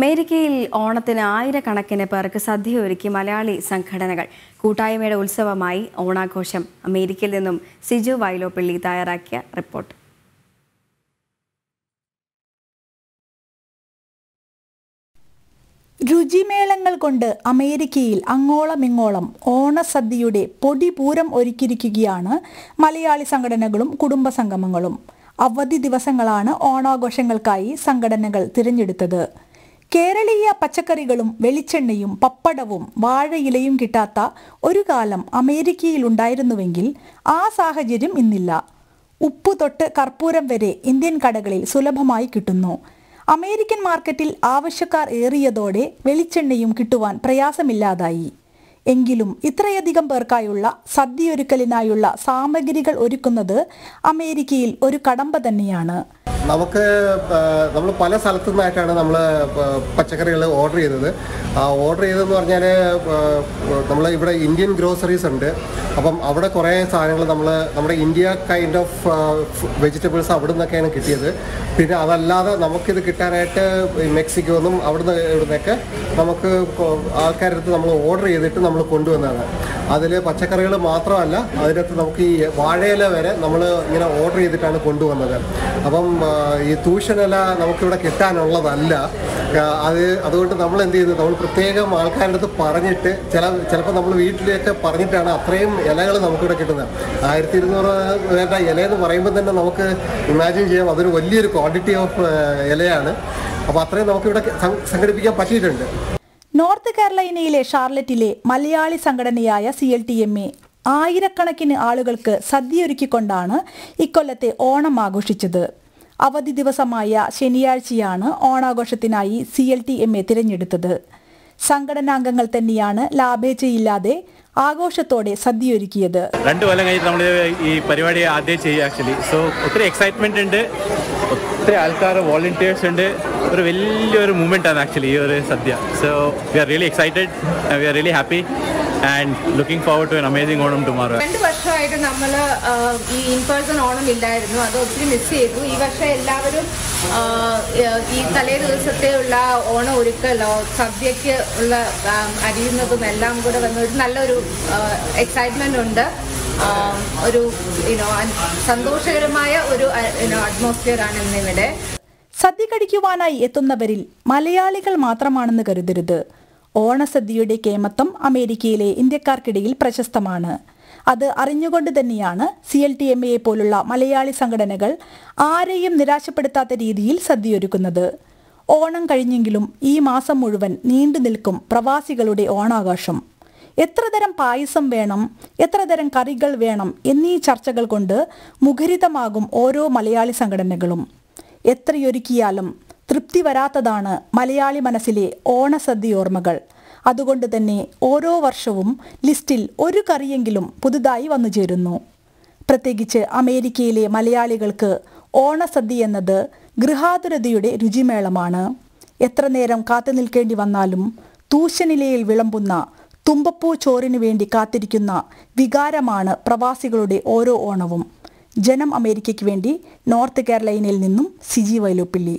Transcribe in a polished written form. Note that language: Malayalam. Americail Onathina Ayirakanakkine Perkku Sadhya Orikki Malayali Sanghadanakal Koottayimayude Utsavamayi Onakhosham Amerikayil Ninnum Siju Vailopilli Thayarakkiya Report. രുചിമേളങ്ങൾ കൊണ്ട് അമേരിക്കയിൽ അങ്ങോളമിങ്ങോളം ഓണസദ്യയുടെ പൊടിപൂരം ഒരുക്കിയിരിക്കുകയാണ് മലയാളി സംഘടനകളും കുടുംബ സംഗമങ്ങളും. അവധി ദിവസങ്ങളാണ് ഓണാഘോഷങ്ങൾക്കായി സംഘടനകൾ തിരഞ്ഞെടുത്തത്. കേരളീയ പച്ചക്കറികളും വെളിച്ചെണ്ണയും പപ്പടവും വാഴയിലയും കിട്ടാത്ത ഒരു കാലം അമേരിക്കയിൽ ഉണ്ടായിരുന്നുവെങ്കിൽ ആ സാഹചര്യം ഇന്നില്ല. ഉപ്പ് തൊട്ട് കർപ്പൂരം വരെ ഇന്ത്യൻ കടകളിൽ സുലഭമായി കിട്ടുന്നു. American marketil avashakar area dode, velichennayum kittuvan, prayasamillathai. Engilum, itrayadhikam perkkayulla, sadhya orikkalinayulla, samagirikal orikkunnathu, Amerikayil oru kadamba thanneyanu. നമുക്ക് നമ്മൾ പല സ്ഥലത്തു നിന്നായിട്ടാണ് നമ്മൾ പച്ചക്കറികൾ ഓർഡർ ചെയ്തത്. ആ ഓർഡർ ചെയ്തെന്ന് പറഞ്ഞാൽ നമ്മൾ ഇവിടെ ഇന്ത്യൻ ഗ്രോസറീസ് ഉണ്ട്. അപ്പം അവിടെ കുറേ സാധനങ്ങൾ നമ്മൾ നമ്മുടെ ഇന്ത്യ കൈൻഡ് ഓഫ് വെജിറ്റബിൾസ് അവിടെ നിന്നൊക്കെയാണ് കിട്ടിയത്. പിന്നെ അതല്ലാതെ നമുക്കിത് കിട്ടാനായിട്ട് മെക്സിക്കോന്നും ഇവിടുന്നൊക്കെ നമുക്ക് ആൾക്കാരുടെ അടുത്ത് നമ്മൾ ഓർഡർ ചെയ്തിട്ട് നമ്മൾ കൊണ്ടുവന്നതാണ്. അതിൽ പച്ചക്കറികൾ മാത്രമല്ല, അതിനകത്ത് നമുക്ക് ഈ വാഴയില വരെ നമ്മൾ ഇങ്ങനെ ഓർഡർ ചെയ്തിട്ടാണ് കൊണ്ടുവന്നത്. അപ്പം ഈ തൂഷനില നമുക്കിവിടെ കിട്ടാനുള്ളതല്ല. അതുകൊണ്ട് നമ്മൾ എന്ത് ചെയ്തു, നമ്മൾ പ്രത്യേകം ആൾക്കാരുടെ അടുത്ത് പറഞ്ഞിട്ട് ചിലപ്പോൾ നമ്മൾ വീട്ടിലേക്ക് പറഞ്ഞിട്ടാണ് അത്രയും ഇലകൾ നമുക്കിവിടെ കിട്ടുന്നത്. 1200 ഇലയെന്ന് പറയുമ്പോൾ തന്നെ നമുക്ക് ഇമാജിൻ ചെയ്യാം, അതൊരു വലിയൊരു ക്വാണ്ടിറ്റി ഓഫ് ഇലയാണ്. അപ്പോൾ അത്രയും നമുക്കിവിടെ സംഘടിപ്പിക്കാൻ പറ്റിയിട്ടുണ്ട്. നോർത്ത് കാരലൈനയിലെ ഷാർലറ്റിലെ മലയാളി സംഘടനയായ CLTMA ആയിരക്കണക്കിന് ആളുകൾക്ക് സദ്യയൊരുക്കിക്കൊണ്ടാണ് ഇക്കൊല്ലത്തെ ഓണം ആഘോഷിച്ചത്. അവധി ദിവസമായ ശനിയാഴ്ചയാണ് ഓണാഘോഷത്തിനായി CLTMA തിരഞ്ഞെടുത്തത്. സംഘടനാംഗങ്ങൾ തന്നെയാണ് ലാഭേച്ഛയില്ലാതെ ആഘോഷത്തോടെ സദ്യയൊരുക്കിയത്. 2 കൊല്ലം കഴിഞ്ഞിട്ട് നമ്മൾ ഈ പരിപാടി ആദ്യം ചെയ്യും. ആക്ച്വലി സോ ഒത്തിരി എക്സൈറ്റ്മെന്റ് ഉണ്ട്, ഒത്തിരി ആൾക്കാർ വോളണ്ടിയേഴ്സ് ഉണ്ട്. ഒരു വലിയൊരു മൂവ്മെന്റ് ആണ് ആക്ച്വലി ഈ ഒരു സദ്യ. So we are really excited, we are really happy and looking forward to an amazing Onam tomorrow. 2 വർഷമായിട്ട് നമ്മൾ ഈ ഇൻ പേഴ്സൺ ഓണം ഇല്ലായിരുന്നു, അത് ഒത്തിരി മിസ് ചെയ്തു. ഈ വർഷം എല്ലാവരും ഈ തലേ ദിവസത്തെയുള്ള ഓണം ഒരുക്കലോ സദ്യയ്ക്ക് ഉള്ള അരിയുന്നതും എല്ലാം കൂടെ വന്നൊരു നല്ലൊരു എക്സൈറ്റ്മെന്റ് ഉണ്ട്. ഒരു സന്തോഷകരമായ ഒരു അറ്റ്മോസ്ഫിയർ ആണ് ഇന്നിവിടെ. സദ്യ കഴിക്കുവാനായി എത്തുന്നവരിൽ മലയാളികൾ മാത്രമാണെന്ന് കരുതരുത്. ഓണസദ്യയുടെ കേമത്വം അമേരിക്കയിലെ ഇന്ത്യക്കാർക്കിടയിൽ പ്രശസ്തമാണ്. അത് അറിഞ്ഞുകൊണ്ട് തന്നെയാണ് CLTMA പോലുള്ള മലയാളി സംഘടനകൾ ആരെയും നിരാശപ്പെടുത്താത്ത രീതിയിൽ സദ്യയൊരുക്കുന്നത്. ഓണം കഴിഞ്ഞെങ്കിലും ഈ മാസം മുഴുവൻ നീണ്ടു നിൽക്കും പ്രവാസികളുടെ ഓണാഘോഷം. എത്രതരം പായസം വേണം, എത്രതരം കറികൾ വേണം എന്നീ ചർച്ചകൾ കൊണ്ട് മുഖരിതമാകും ഓരോ മലയാളി സംഘടനകളും. എത്രയൊരുക്കിയാലും തൃപ്തി വരാത്തതാണ് മലയാളി മനസ്സിലെ ഓണസദ്യ ഓർമ്മകൾ. അതുകൊണ്ട് തന്നെ ഓരോ വർഷവും ലിസ്റ്റിൽ ഒരു കറിയെങ്കിലും പുതുതായി വന്നു ചേരുന്നു. പ്രത്യേകിച്ച് അമേരിക്കയിലെ മലയാളികൾക്ക് ഓണസദ്യ എന്നത് ഗൃഹാതുരതയുടെ രുചിമേളമാണ്. എത്ര നേരം കാത്തു നിൽക്കേണ്ടി വന്നാലും തൂശനിലയിൽ വിളമ്പുന്ന തുമ്പപ്പൂ ചോറിനു വേണ്ടി കാത്തിരിക്കുന്ന വികാരമാണ് പ്രവാസികളുടെ ഓരോ ഓണവും. ജനം അമേരിക്കയ്ക്ക് വേണ്ടി നോർത്ത് കാരലൈനയിൽ നിന്നും സിജി വൈലോപ്പിള്ളി.